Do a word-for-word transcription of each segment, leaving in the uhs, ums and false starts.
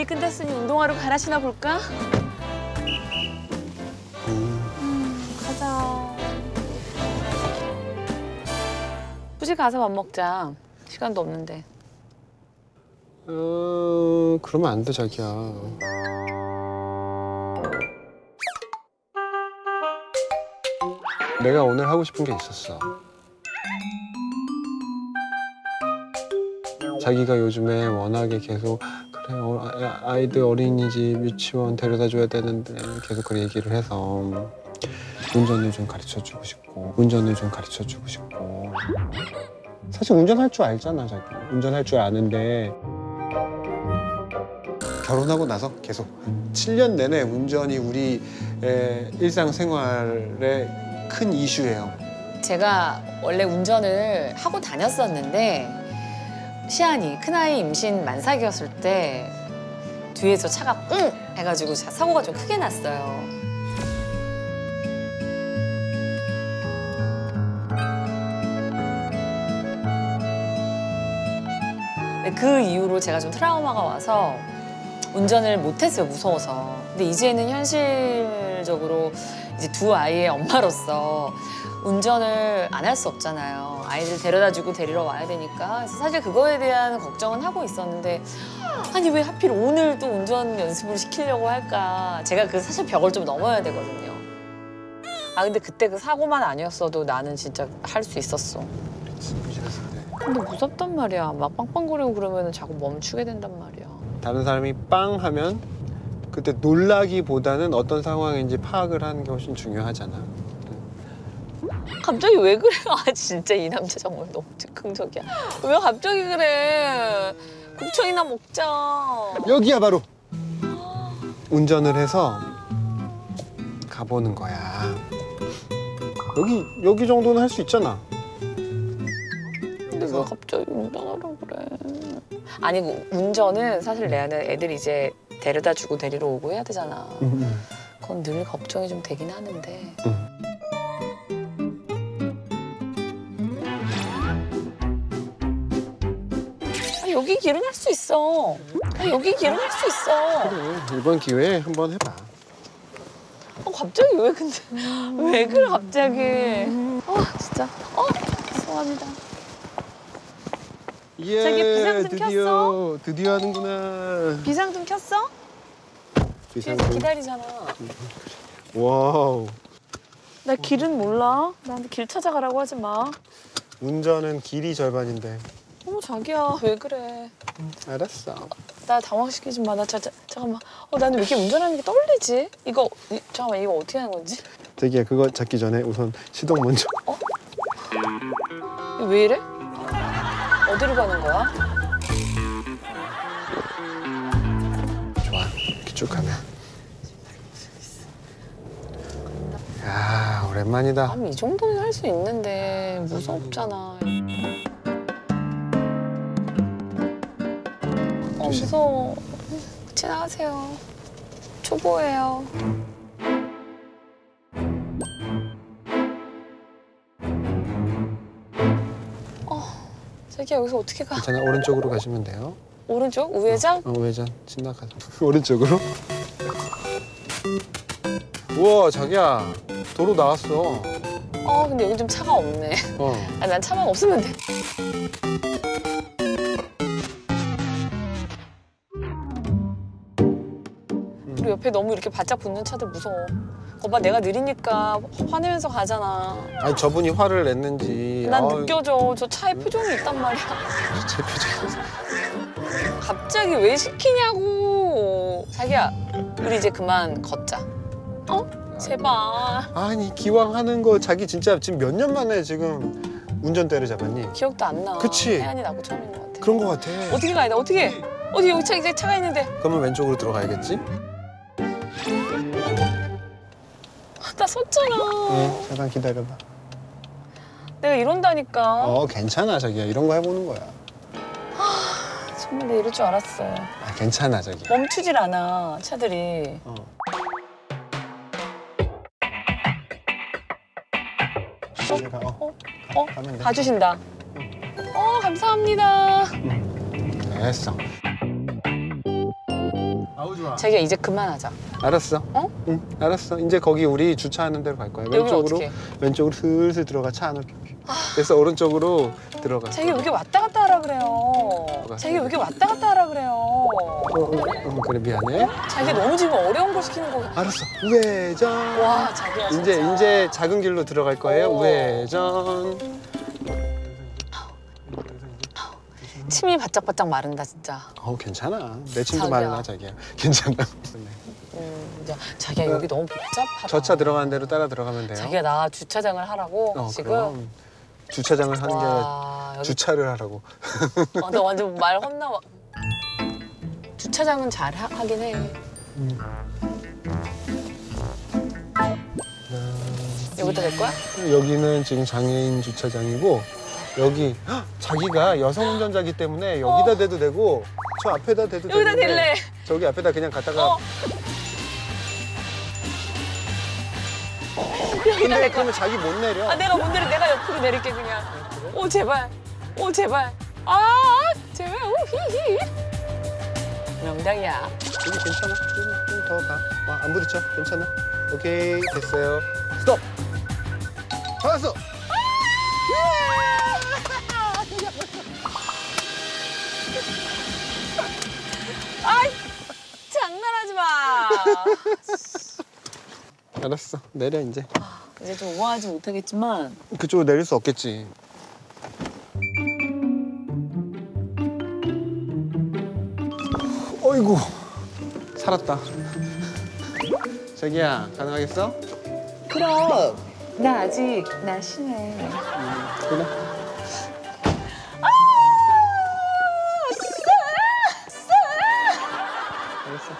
일이 끝났으니 운동하러 가라시나 볼까? 음, 가자. 굳이 가서 밥 먹자. 시간도 없는데. 어, 그러면 안 돼, 자기야. 내가 오늘 하고 싶은 게 있었어. 자기가 요즘에 워낙에 계속 그래, 아이들 어린이집, 유치원 데려다줘야 되는데 계속 그런 얘기를 해서 운전을 좀 가르쳐주고 싶고 운전을 좀 가르쳐주고 싶고 사실 운전할 줄 알잖아, 자기. 운전할 줄 아는데 결혼하고 나서 계속 칠 년 내내 운전이 우리 일상생활에 큰 이슈예요. 제가 원래 운전을 하고 다녔었는데 시안이 큰아이 임신 만삭이었을 때 뒤에서 차가 뿡 해가지고 사고가 좀 크게 났어요. 그 이후로 제가 좀 트라우마가 와서 운전을 못했어요, 무서워서. 근데 이제는 현실적으로 이제 두 아이의 엄마로서 운전을 안 할 수 없잖아요. 아이들 데려다주고 데리러 와야 되니까. 그래서 사실 그거에 대한 걱정은 하고 있었는데 아니 왜 하필 오늘 또 운전 연습을 시키려고 할까. 제가 그 사실 벽을 좀 넘어야 되거든요. 아 근데 그때 그 사고만 아니었어도 나는 진짜 할 수 있었어. 근데 무섭단 말이야. 막 빵빵거리고 그러면 자꾸 멈추게 된단 말이야. 다른 사람이 빵 하면 그때 놀라기보다는 어떤 상황인지 파악을 하는 게 훨씬 중요하잖아. 갑자기 왜 그래? 아 진짜 이 남자 정말 너무 즉흥적이야. 왜 갑자기 그래? 국천이나 먹자. 여기야 바로. 운전을 해서 가보는 거야. 여기 여기 정도는 할 수 있잖아. 근데 왜 갑자기 운전하라고 그래? 아니 운전은 사실 레아는 애들 이제 데려다 주고 데리러 오고 해야 되잖아. 음. 그건 늘 걱정이 좀 되긴 하는데. 음. 아, 여기 길은 할 수 있어. 아, 여기 길은 할 수 있어. 그래, 이번 기회에 한번 해봐. 어, 갑자기 왜 근데 왜 그래 갑자기. 어, 진짜. 어, 죄송합니다. 예, 자기 비상등 드디어, 켰어? 드디어 하는구나. 비상등 켰어? 비상등 기다리잖아. 와우. 나 길은 몰라. 나한테 길 찾아가라고 하지 마. 운전은 길이 절반인데. 어머 자기야 왜 그래? 알았어. 어, 나 당황시키지 마. 나 자, 자, 잠깐만. 어 나는 왜 이렇게 운전하는 게 떨리지? 이거 이, 잠깐만 이거 어떻게 하는 건지? 자기야 그거 잡기 전에 우선 시동 먼저. 어? 왜 이래? 어디로 가는 거야? 좋아, 이렇게 쭉 가면. 야, 오랜만이다. 그럼 이 정도는 할 수 있는데 무섭잖아. 어, 무서워. 지나가세요. 초보예요. 자기야 여기서 어떻게 가? 괜찮아 오른쪽으로 가시면 돼요. 오른쪽? 우회전? 어, 어 우회전. 지나가. 오른쪽으로. 우와 자기야 도로 나왔어. 어 근데 여기 좀 차가 없네. 어. 아, 난 차만 없으면 돼. 음. 그리고 옆에 너무 이렇게 바짝 붙는 차들 무서워. 거봐 내가 느리니까 화내면서 가잖아. 아니 저분이 화를 냈는지 난 아유. 느껴져. 저 차의 표정이 있단 말이야. 제 표정. 갑자기 왜 시키냐고. 자기야 우리 이제 그만 걷자. 어? 제발. 아니 기왕 하는 거 자기 진짜 지금 몇 년 만에 지금 운전대를 잡았니? 기억도 안 나. 그치? 태안이 나고 처음인 것 같아. 그런 것 같아. 어떻게 가야 돼? 어떻게 해? 어디 여기 차, 이제 차가 있는데. 그러면 왼쪽으로 들어가야겠지? 나 섰잖아. 응, 잠깐 기다려봐. 내가 이런다니까. 어, 괜찮아, 자기야. 이런 거 해보는 거야. 하, 정말 내가 이럴 줄 알았어. 아, 괜찮아, 자기야. 멈추질 않아, 차들이. 어. 어? 어? 어? 어? 봐주신다. 어, 감사합니다. 응. 알았어. 아우 좋아. 자기야 이제 그만하자. 알았어. 어? 응, 알았어. 이제 거기 우리 주차하는 데로 갈 거야. 왼쪽으로 왼쪽으로 슬슬 들어가. 차 안으로. 아... 그래서 오른쪽으로 들어가. 자기야 여기 왔다 갔다 하라 그래요. 자기야 여기 왔다 갔다 하라 그래요. 어, 어, 그래 미안해. 자기야 너무 지금 어려운 걸 시키는 거. 알았어. 우회전. 와 자기야 이제 진짜. 이제 작은 길로 들어갈 거예요. 오. 우회전. 침이 바짝바짝 마른다 진짜. 어 괜찮아. 내 침도 마르나 자기야. 괜찮아. 음, 이제, 자기야 어, 여기 너무 복잡하다. 저 차 들어가는 대로 따라 들어가면 돼요. 자기야 나 주차장을 하라고 어, 지금. 그럼. 주차장을 하는 와, 게 여기... 주차를 하라고. 어, 너 완전 말 혼나. 주차장은 잘 하, 하긴 해. 음. 여기다 댈 거야? 여기는 지금 장애인 주차장이고. 여기 헉, 자기가 여성 운전자기 때문에 여기다 어. 대도 되고 저 앞에다 대도 되고 여기다 댈래. 저기 앞에다 그냥 갖다가 어. 근데 그러면 자기 못 내려. 아 내가 못 내려. 내가 옆으로 내릴게 그냥. 그래? 오 제발. 오 제발. 아 제발. 오 히히. 명당이야. 여기 괜찮아. 좀 더 가. 와, 안 부딪혀. 괜찮아. 오케이 됐어요. 스톱. 잡았어. 아이 장난하지 마. 알았어 내려 이제. 아, 이제 좀 우아하지 못하겠지만 그쪽으로 내릴 수 없겠지. 어이구 살았다. 자기야 가능하겠어? 그럼 나 아직 날씬해. 음, 그래.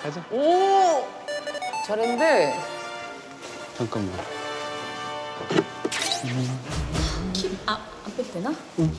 가자. 오! 잘했는데. 잠깐만. 키, 아, 안 빼도 되나? 응.